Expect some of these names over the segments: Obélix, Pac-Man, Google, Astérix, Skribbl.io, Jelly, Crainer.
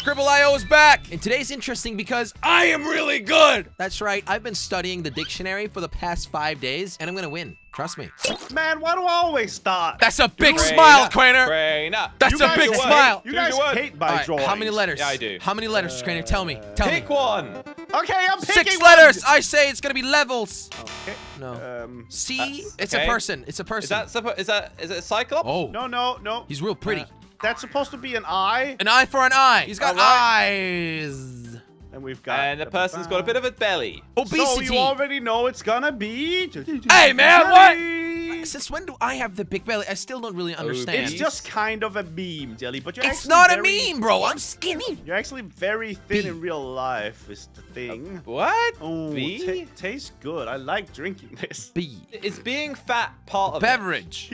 Skribbl.io is back! And today's interesting because I am really good! That's right, I've been studying the dictionary for the past 5 days, and I'm gonna win. Trust me. Man, why do I always stop? That's a big smile, Crainer! Crainer! That's a big smile! You guys hate my drawings. How many letters? Yeah, I do. How many letters, Crainer? Tell me. Tell me. Pick one! Okay, I'm picking 6 letters! I say it's gonna be levels! Okay. No. C? It's a person. It's a person. Is it a Cyclops? Oh. No, no, no. He's real pretty. That's supposed to be an eye. An eye for an eye. He's got eyes. And we've got... And the person's got a bit of a belly. Obesity. So you already know it's gonna be... Hey, man, what? Since when do I have the big belly? I still don't really understand. It's just kind of a meme, Jelly, but you're actually... It's not a meme, bro. I'm skinny. You're actually very thin in real life is the thing. What? Oh, tastes good. I like drinking this. Is being fat part of beverage?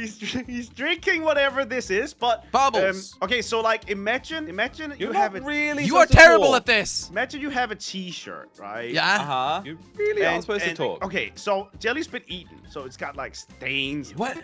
He's drinking whatever this is, but... Bubbles. Okay, so, like, imagine you have a... You are terrible at this. Imagine you have a t-shirt, right? Yeah. Uh-huh. You really aren't supposed to talk. Okay, so Jelly's been eaten, so it's got like stains. What?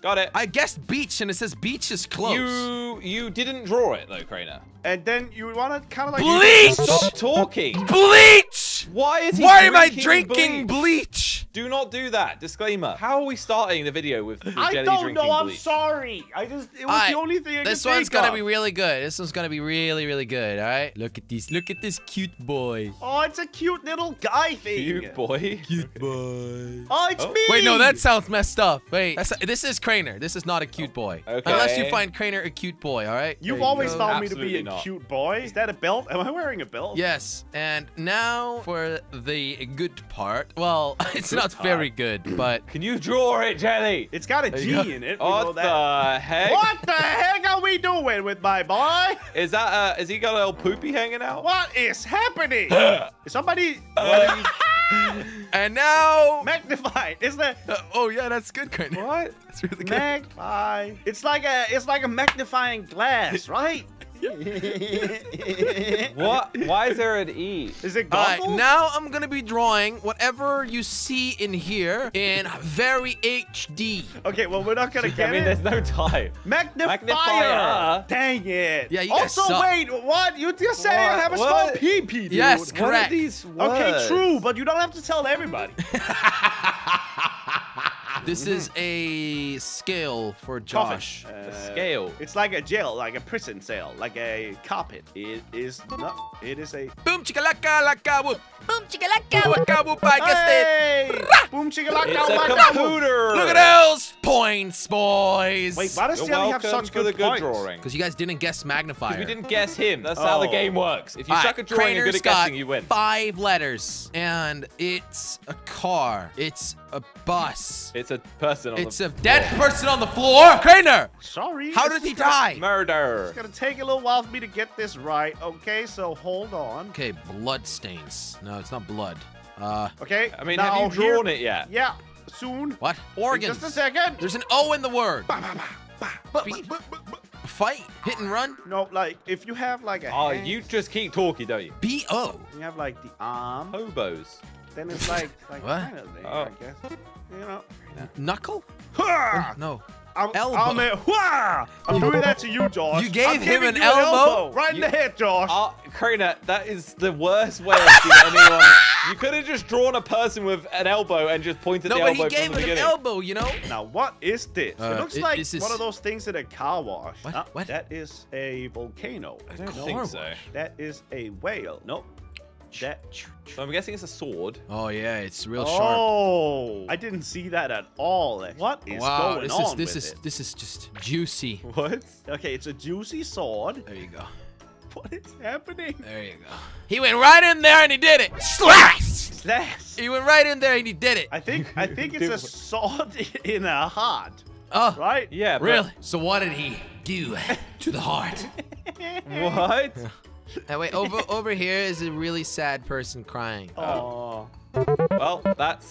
Got it. I guessed beach, and it says beach is close. You didn't draw it though, Crainer. And then you want to kind of like bleach. Stop talking. Bleach. Why am I drinking bleach? Do not do that. Disclaimer. How are we starting the video with Jelly drinking bleach? I don't know. I'm sorry. It was the only thing I could think of. This one's gonna be really good. This one's gonna be really, really good. All right. Look at these. Look at this cute boy. Oh, it's a cute little guy thing. Cute boy. Cute boy. Oh, it's me. Wait, no, that sounds messed up. Wait, this is crazy. Crainer, this is not a cute boy. Okay. Unless you find Crainer a cute boy, all right? You've always found me to be a cute boy. Is that a belt? Am I wearing a belt? Yes. And now for the good part. Well, it's not very good, but... Can you draw it, Jelly? It's got a G in it. What the heck? What the heck are we doing with my boy? Is that is he got a little poopy hanging out? What is happening? Is somebody... And now... Magnified. Is that... oh, yeah, that's good, Crainer. What? That's really good. Magnify. It's like a magnifying glass, right? What? Why is there an E? Is it goggles? Right, now I'm going to be drawing whatever you see in here in very HD. Okay, well, we're not going to get it. I mean, there's no time. Magnifier. Dang it. Yeah, you also, wait, what? You just said I have a small pee-pee, dude. Yes, correct. What are these words? Okay, true, but you don't have to tell everybody. This is a scale for Josh. A scale. It's like a jail, like a prison cell, like a carpet. It is not. It is a. Boom chicka laka laka whoop. Boom chicka laka waka whoop. I guessed it. Boom chicka laka waka whoop. Look at those points, boys. Wait, why does Jelly have such good points? Because you guys didn't guess magnifier. Because we didn't guess him. That's how the game works. If you suck at drawing, you're good at guessing. You win. 5 letters, and it's a car. It's a bus. It's a person on the floor. It's a dead person on the floor. Crainer! Sorry. How did he die? Murder. It's gonna take a little while for me to get this right. Okay, so hold on. Okay, blood stains. No, it's not blood. Okay. I mean, have you drawn it yet? Yeah, soon. What? Organs. Just a second. There's an O in the word. Bah, bah, bah, bah, bah, bah, bah, bah. Fight? Hit and run? No, like, if you have like a hand, you just keep talking, don't you? B-O. You have like the arm. Hobos. Then it's like kind of thing, I guess. You know. Knuckle? Oh, no. Elbow. I'm doing that to you, Josh. You gave him an elbow? Right in the head, Josh. Crainer, that is the worst way of doing anyone. You could have just drawn a person with an elbow and just pointed the elbow from the beginning. No, but he gave him an elbow, you know? Now, what is this? It looks like one of those things in a car wash. What? What? That is a volcano. I don't think so. That is a whale. Nope. So I'm guessing it's a sword. Oh, yeah, it's real sharp. Oh, I didn't see that at all. What is going on with it? This is just juicy. What? Okay, it's a juicy sword. There you go. What is happening? There you go. He went right in there and he did it. Slash! Slash! He went right in there and he did it. I think it's a sword in a heart. Oh, right? Yeah, really? So what did he do to the heart? What? And wait, over here is a really sad person crying. Oh. Well, that's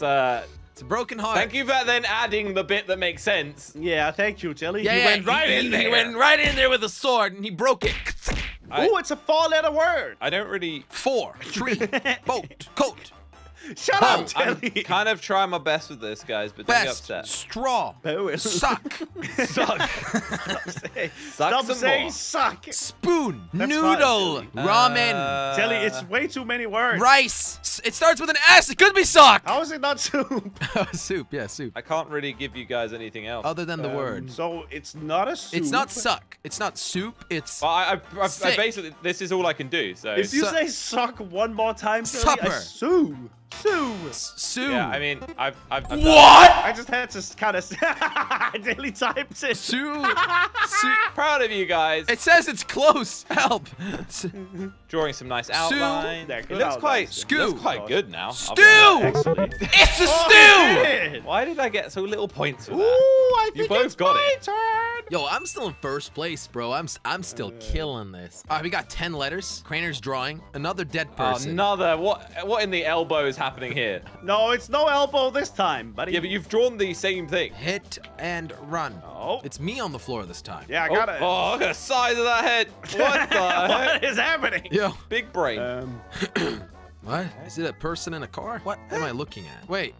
it's a broken heart. Thank you for then adding the bit that makes sense. Yeah, thank you, Jelly. Yeah, he went right in there with a sword and he broke it. Ooh, it's a 4-letter word. I don't really. 4, tree, boat, coat. Shut up, Jelly. I'm kind of trying my best with this, guys, but don't get upset. Straw. Suck. Suck. Stop saying suck. Spoon. That's noodle. Ramen. Jelly, it's way too many words. Rice. It starts with an S. It could be suck. How is it not soup? Soup, yeah, soup. I can't really give you guys anything else. Other than the word. So it's not a soup. It's not suck. It's not soup. It's I basically, this is all I can do. So if you say suck one more time, Jelly, I sue. Sue. Yeah, I mean, I've what? I just had to kind of daily types it. Sue. Proud of you guys. It says it's close. Help. Drawing some nice outline. It looks quite. It looks quite good now. Stew. It's a stew. Why did I get so little points for that? Ooh, I think it's my turn. Yo, I'm still in first place, bro. I'm still killing this. All right, we got 10 letters. Craner's drawing. Another dead person. Another. What in the elbow is happening here? No, it's no elbow this time, buddy. Yeah, but you've drawn the same thing. Hit and run. Oh. It's me on the floor this time. Yeah, I got it. Oh, look at the size of that head. What the heck is happening? Yo. Big brain. What? Is it a person in a car? What am I looking at? Wait.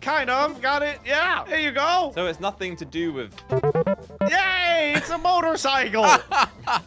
Kind of. Got it. Yeah. There you go. So it's nothing to do with... Yay! It's a motorcycle.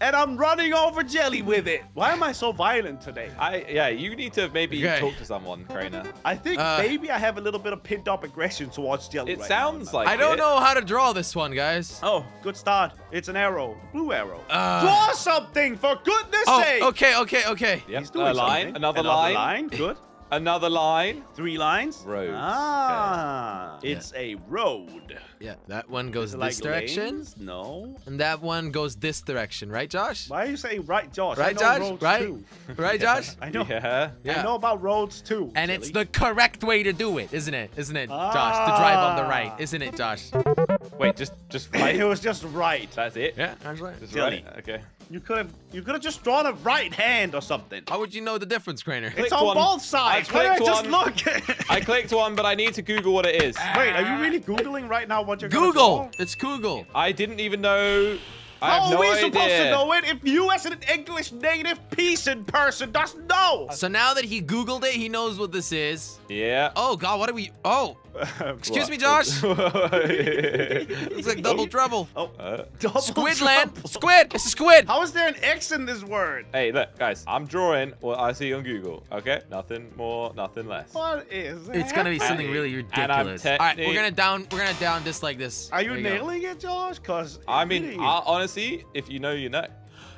And I'm running over Jelly with it. Why am I so violent today? Yeah, you need to maybe talk to someone, Crainer. I think maybe I have a little bit of pinned up aggression towards Jelly. It right sounds now. Like I don't know how to draw this one, guys. Oh, good start. It's an arrow. Blue arrow. Draw something, for goodness sake. Okay. Yep. He's doing a line. Another line. Good. Another line. Three lines. Road. Ah, okay. It's a road. Yeah, that one goes this like direction. Lanes? No. And that one goes this direction, right, Josh? Why are you saying right, Josh? Right, Josh? Right? Too. Right, Josh? I know. Yeah. I know about roads too. And Jelly. It's the correct way to do it, isn't it? Isn't it, Josh? To drive on the right, isn't it, Josh? Wait, just right. It was just right. That's it. Yeah, that's right. Just Jelly. Right. Okay. You could have just drawn a right hand or something. How would you know the difference, Crainer? It's on both sides. Just look. I clicked one, but I need to Google what it is. Wait, are you really Googling right now? What you're Google. It's Google. I didn't even know. How are we supposed to know it if you, as an English native peasant person, doesn't know? So now that he Googled it, he knows what this is. Yeah. Oh, God, what are we? Oh. Excuse me, Josh. It's like double trouble. Oh. Squidland. Squid. It's a squid. How is there an X in this word? Hey, look, guys. I'm drawing what I see on Google. Okay? Nothing more, nothing less. What is that? It's going to be something really ridiculous. All right, we're going to down this like this. Are you nailing it, Josh? Because I mean, honestly, see, if you know, you know.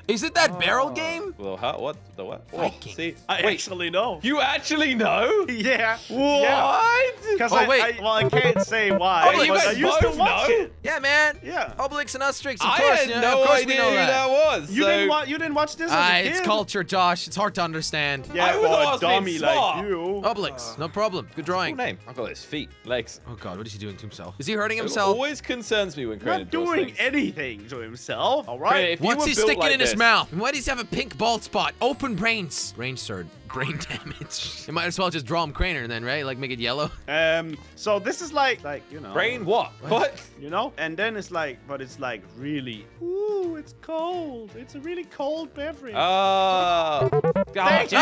Is it that barrel game? Well, huh? What? The what? Oh, see, I actually know. You actually know? Yeah. What? Because I can't say why. Oh, but you guys both know? Yeah, man. Yeah. Obélix and Astérix, of course. I had no idea who that was. So. You didn't watch this as a kid? It's culture, Josh. It's hard to understand. Yeah, I was a dummy like you. Obélix, no problem. Good drawing. Cool name. I've got his feet, legs. Oh, God, what is he doing to himself? Is he hurting himself? It always concerns me when Crainer does things. Not doing anything to himself. All right. What's he sticking in his mouth? Why does he have a pink bald spot? Open brains. Brain surge. Brain damage. You might as well just draw him Crainer then, right? Like make it yellow. So this is like you know. Brain what? You know? And then it's like, but it's like really. Ooh, it's cold. It's a really cold beverage. Thank you.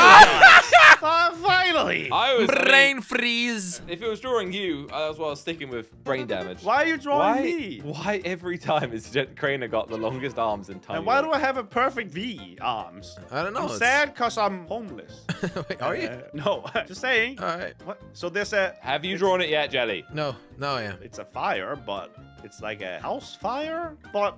Finally. I was brain freeze. If it was drawing you, that's what I was sticking with. Brain damage. Why are you drawing me? Why every time is Crainer got the longest arms in time? And why do I have a perfect V arms? I don't know. I'm sad because I'm homeless. Wait, are you? No, just saying. All right. What? So there's a... Have you drawn it yet, Jelly? No, I am. It's a fire, but it's like a house fire, but...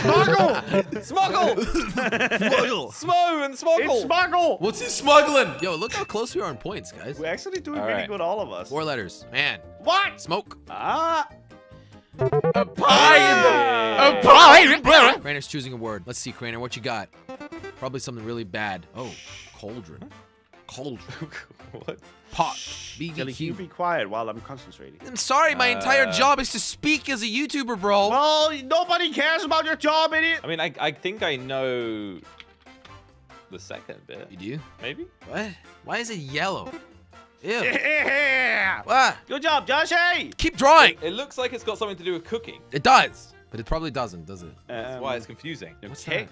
Smuggle! Smuggle! Smuggle! Smo and smuggle! It's smuggle! What's he smuggling? Yo, look how close we are on points, guys. We're actually doing really good, all of us. 4 letters. Man. What? Smoke. A pie! A pie! Crainer's choosing a word. Let's see, Crainer, what you got? Probably something really bad. Oh, cauldron. Cauldron. What? Pot. BBQ. Jelly, can you be quiet while I'm concentrating? I'm sorry, my entire job is to speak as a YouTuber, bro. Well, nobody cares about your job, idiot. I mean, I think I know the second bit. You do? Maybe. What? Why is it yellow? Ew. Yeah. What? Good job, Josh. Hey. Keep drawing. It looks like it's got something to do with cooking. It does. But it probably doesn't, does it? That's why it's confusing. What's that?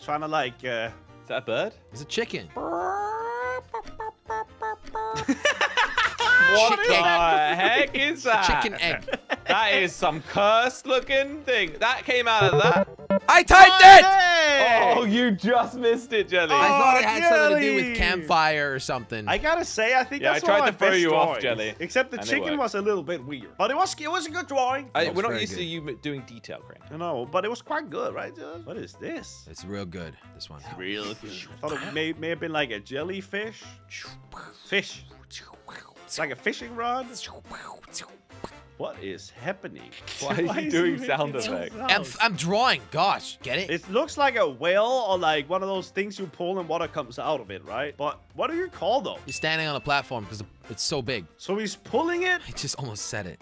Trying to like... Is that a bird? It's a chicken. What the heck is that? Chicken egg. That is some cursed looking thing. That came out of that. I typed it! Oh, you just missed it, Jelly. I thought it had something to do with campfire or something. I gotta say, I think that's one of my best drawings. Yeah, I tried to throw you off, Jelly. Except the chicken was a little bit weird. But it was a good drawing. We're not used to you doing detail, Crane. No, but it was quite good, right? What is this? It's real good, this one. Real good. I thought it may have been like a jellyfish. Fish. It's like a fishing rod. What is happening? Why are you doing sound effects? I'm drawing. Gosh, get it? It looks like a whale or like one of those things you pull and water comes out of it, right? But what do you call those? He's standing on a platform because it's so big. So he's pulling it? I just almost said it.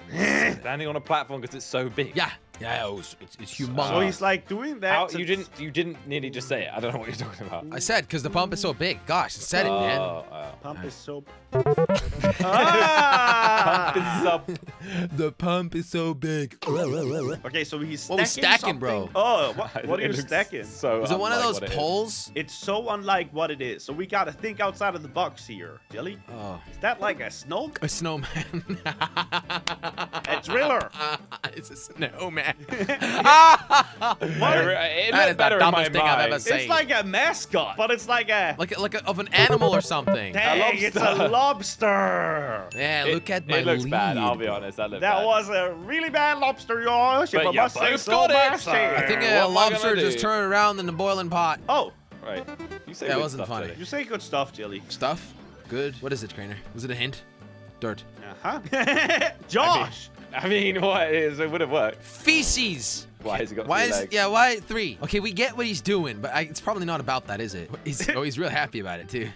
Standing on a platform because it's so big. Yeah. Yeah, it's humongous. So he's like doing that. How, you didn't nearly just say it. I don't know what you're talking about. I said because the pump is so big. Gosh, I said it, man. Pump is so. Pump is so. The pump is so big. Okay, so he's stacking. What we stacking, something? Bro? Oh, what are you stacking? So is it one of those poles? It's so unlike what it is. So we gotta think outside of the box here, Jelly. Oh. Is that like a snow? A snowman. A driller. It's a snowman. That is the dumbest thing I've ever seen. It's like a mascot, but it's like a of an animal or something. Dang, it's a lobster. Yeah, look at my. It looks bad. I'll be honest, that was a really bad lobster, y'all. But you both got it. I think a lobster just turned around in the boiling pot. Oh, right. You say that wasn't funny. You say good stuff, Jelly. Stuff, good. What is it, Crainer? Was it a hint? Dirt. Uh huh. Josh. I mean, what is it? Would have worked. Feces. Why has he got three legs? Yeah, why three? Okay, we get what he's doing, but it's probably not about that, is it? He's real happy about it too.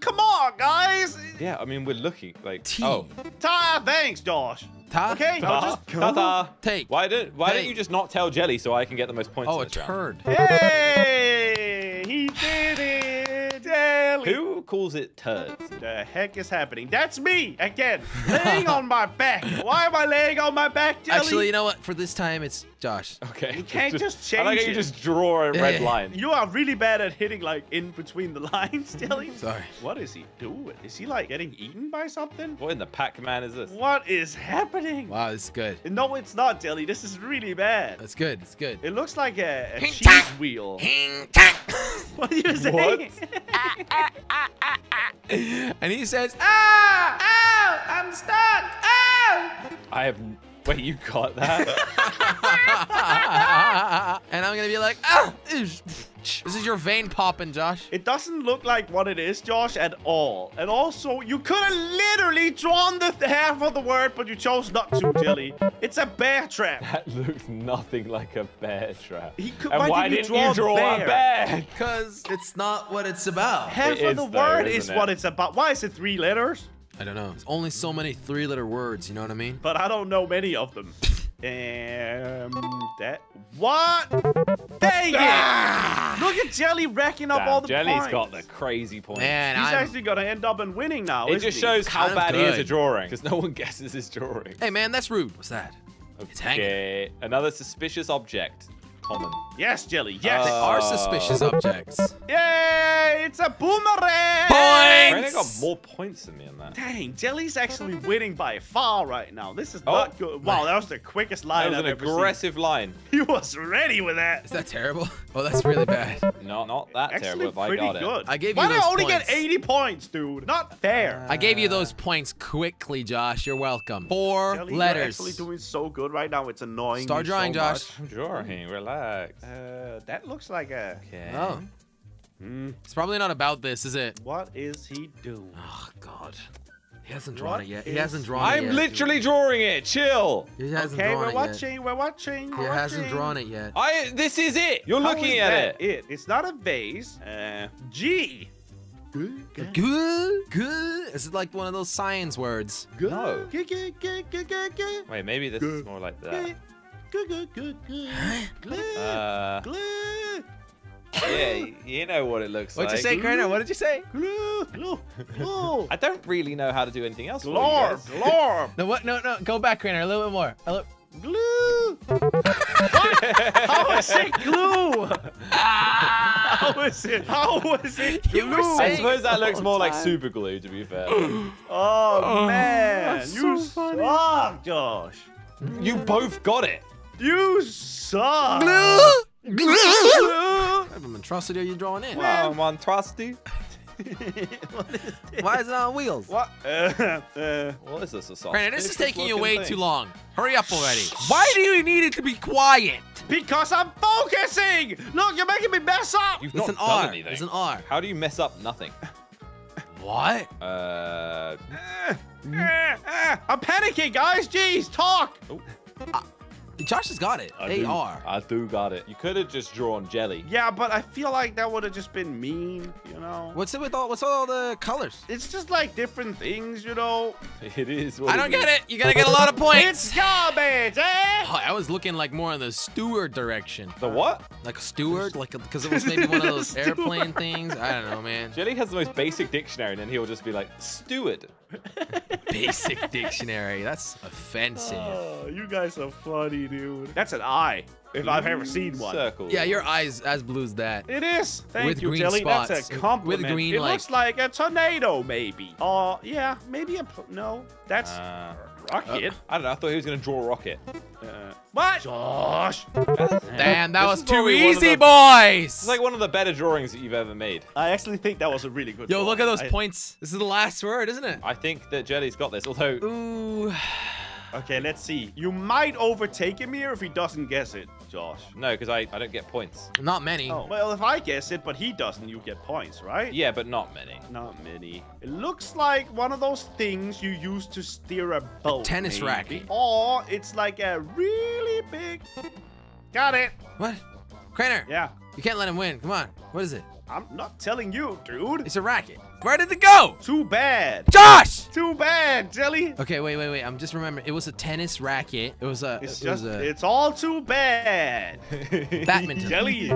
Come on, guys. Yeah, I mean, we're looking like. Tea. Oh. Ta, thanks, Josh. Ta. Okay. Ta-ta. Take. Why don't you just not tell Jelly so I can get the most points? Oh, in the turd. Hey, he did it. Who calls it turds? The heck is happening? That's me again, laying on my back. Why am I laying on my back, Jelly? Actually, you know what? For this time, it's Josh. Okay. You can't just change it. I like how you just draw a red line. You are really bad at hitting like in between the lines, Jelly. Sorry. What is he doing? Is he like getting eaten by something? What in the Pac-Man is this? What is happening? Wow, this is good. No, it's not, Jelly. This is really bad. That's good. It's good. It looks like a cheese wheel. What are you saying? And he says, "Ah, ow, I'm stuck. Ow!" Wait, you got that? And I'm gonna be like, "Ah, this is your vein popping, Josh." It doesn't look like what it is, Josh, at all. And also, you could have literally drawn the half of the word, but you chose not to, Jelly. It's a bear trap. That looks nothing like a bear trap. Why didn't you draw a bear? Because it's not what it's about. Half of the word is what it's about. Why is it 3 letters? I don't know. There's only so many 3-letter words, you know what I mean? But I don't know many of them. What? Dang it! Look at Jelly racking up all the points. Jelly's got the crazy points. Man, he's actually gonna end up in winning now. It just shows how bad he is at drawing, because no one guesses his drawing. Hey man, that's rude. What's that? Okay. It's hanging. Another suspicious object. Common. Yes, Jelly. Yes. They are suspicious objects. Yay! It's a boomerang. Points. I got more points than me on that. Dang, Jelly's actually winning by far right now. This is not good. Wow, that was the quickest line I've ever seen. That was an aggressive line. He was ready with that. Is that terrible? Oh, that's really bad. No, not that terrible. If I got it. I gave you those points. Why did I only get 80 points, dude? Not fair. I gave you those points quickly, Josh. You're welcome. 4 Jelly, letters. You're actually doing so good right now. It's annoying. Start drawing, Josh. I'm drawing. Relax. That looks like a. Okay. Oh. It's probably not about this, is it? What is he doing? Oh God. He hasn't drawn it yet. He hasn't drawn it yet. I'm literally drawing it. Chill. He hasn't drawn it yet. We're watching. He hasn't drawn it yet. This is it. You're looking at it. It's not a vase. G. Good. Is it like one of those science words? No. Wait, maybe this is more like that. Good. Glue. Yeah, you know what it looks like. What'd you say, Crainer? What did you say? Glue. I don't really know how to do anything else. Glorb. No, go back, Crainer. A little bit more. Glue. What? How is it glue? How was it? You were saying I suppose that looks more like super glue, to be fair. Oh, man. That's you so suck, Josh. You both got it. You suck. Glue. Glue. Monstrosity are you drawing in? Wow, monstrosity. Why is it on wheels? What? What is this? A sausage? Brandon, this is taking you way too long. Hurry up already. Why do you need it to be quiet? Because I'm focusing. Look, you're making me mess up. You've not done anything. It's an R. How do you mess up nothing? What? I'm panicking, guys. Jeez, talk. Oh. Josh has got it. I do got it. You could have just drawn jelly. Yeah, but I feel like that would have just been mean, you know? What's it with all, what's all the colors? It's just like different things, you know? It is what I don't get it. You're going to get a lot of points. It's garbage, eh? Oh, I was looking like more in the steward direction. The what? Like a steward, like because it was maybe one of those airplane things. I don't know, man. Jelly has the most basic dictionary, and then he'll just be like, steward. Basic dictionary. That's offensive. Oh, you guys are funny, dude. That's an eye. If I've ever seen one. Circle. Yeah, your eye's as blue as that. It is. Thank with you, green Jelly. Spots. That's a compliment. With green, it looks like a tornado, maybe. Oh, yeah, maybe a... No, that's... rocket? I don't know. I thought he was going to draw a rocket. What? Josh. Damn, that was too easy, boys. It's like one of the better drawings that you've ever made. I actually think that was a really good drawing. Look at those points. This is the last word, isn't it? I think that Jelly's got this, although... Ooh... Okay, let's see. You might overtake him here if he doesn't guess it, Josh. No, because I don't get points. Not many. Oh. Well, if I guess it, but he doesn't, you get points, right? Yeah, but not many. Not many. It looks like one of those things you use to steer a boat. A tennis racket. Or it's like a really big... Got it. What? Craner. Yeah. You can't let him win. Come on. What is it? I'm not telling you, dude. It's a racket. Where did it go? Too bad. Josh! Too bad, Jelly. Okay, wait. I'm just remembering. It was a tennis racket. It was a... It's all too bad. Badminton. Jelly.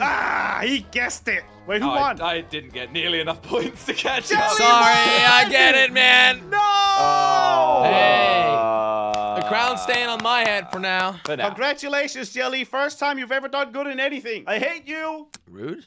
Ah, he guessed it. Wait, who won? I didn't get nearly enough points to catch up. Sorry, I get it, man. No! Oh. Hey. The crown's staying on my head for now. Congratulations, Jelly. First time you've ever done good in anything. I hate you. Rude.